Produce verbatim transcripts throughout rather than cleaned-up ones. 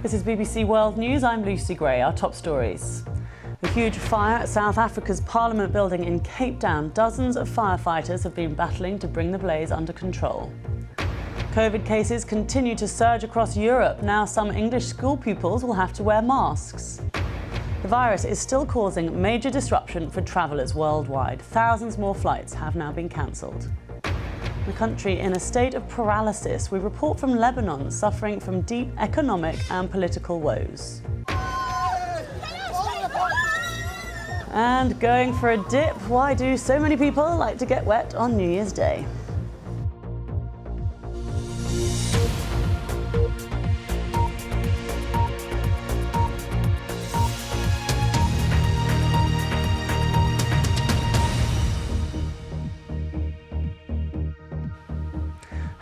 This is B B C World News. I'm Lucy Gray. Our top stories. The huge fire at South Africa's Parliament building in Cape Town. Dozens of firefighters have been battling to bring the blaze under control. COVID cases continue to surge across Europe. Now some English school pupils will have to wear masks. The virus is still causing major disruption for travellers worldwide. Thousands more flights have now been cancelled. The country in a state of paralysis. We report from Lebanon, suffering from deep economic and political woes. And going for a dip. Why do so many people like to get wet on New Year's Day?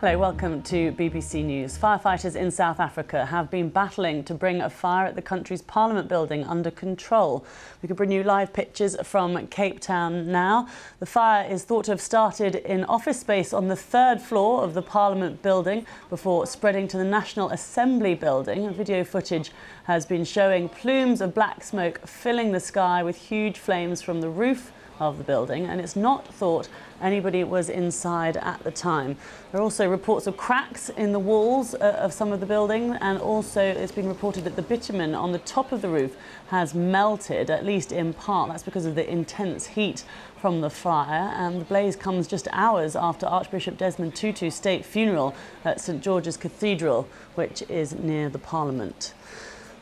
Hello, welcome to B B C News. Firefighters in South Africa have been battling to bring a fire at the country's Parliament building under control. We can bring you live pictures from Cape Town now. The fire is thought to have started in office space on the third floor of the Parliament building before spreading to the National Assembly building. Video footage has been showing plumes of black smoke filling the sky with huge flames from the roof of the building, and it's not thought anybody was inside at the time. There are also reports of cracks in the walls uh, of some of the building, and also it's been reported that the bitumen on the top of the roof has melted, at least in part. That's because of the intense heat from the fire, and the blaze comes just hours after Archbishop Desmond Tutu's state funeral at St George's Cathedral, which is near the Parliament.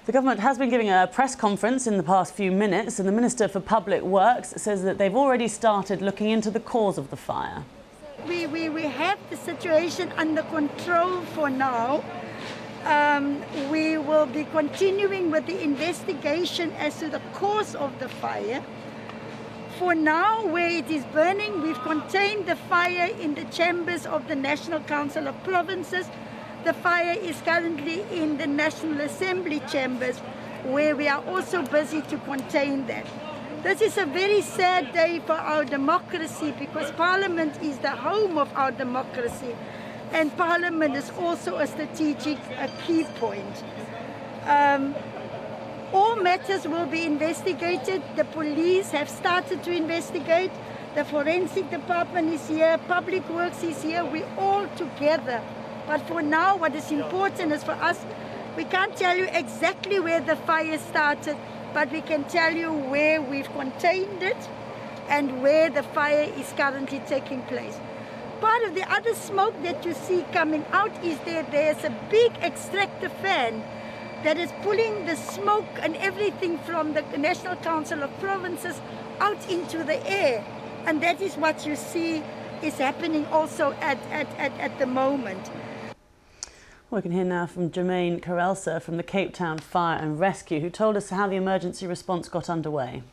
The government has been giving a press conference in the past few minutes, and the Minister for Public Works says that they've already started looking into the cause of the fire. We, we, we have the situation under control for now. Um, we will be continuing with the investigation as to the cause of the fire. For now, where it is burning, we've contained the fire in the chambers of the National Council of Provinces. The fire is currently in the National Assembly chambers, where we are also busy to contain that. This is a very sad day for our democracy, because Parliament is the home of our democracy, and Parliament is also a strategic a key point. Um, all matters will be investigated. The police have started to investigate. The forensic department is here. Public Works is here. We're all together. But for now, what is important is for us, we can't tell you exactly where the fire started, but we can tell you where we've contained it and where the fire is currently taking place. Part of the other smoke that you see coming out is that there's a big extractor fan that is pulling the smoke and everything from the National Council of Provinces out into the air. And that is what you see is happening also at, at, at, at the moment. We can hear now from Jermaine Carelsa from the Cape Town Fire and Rescue, who told us how the emergency response got underway.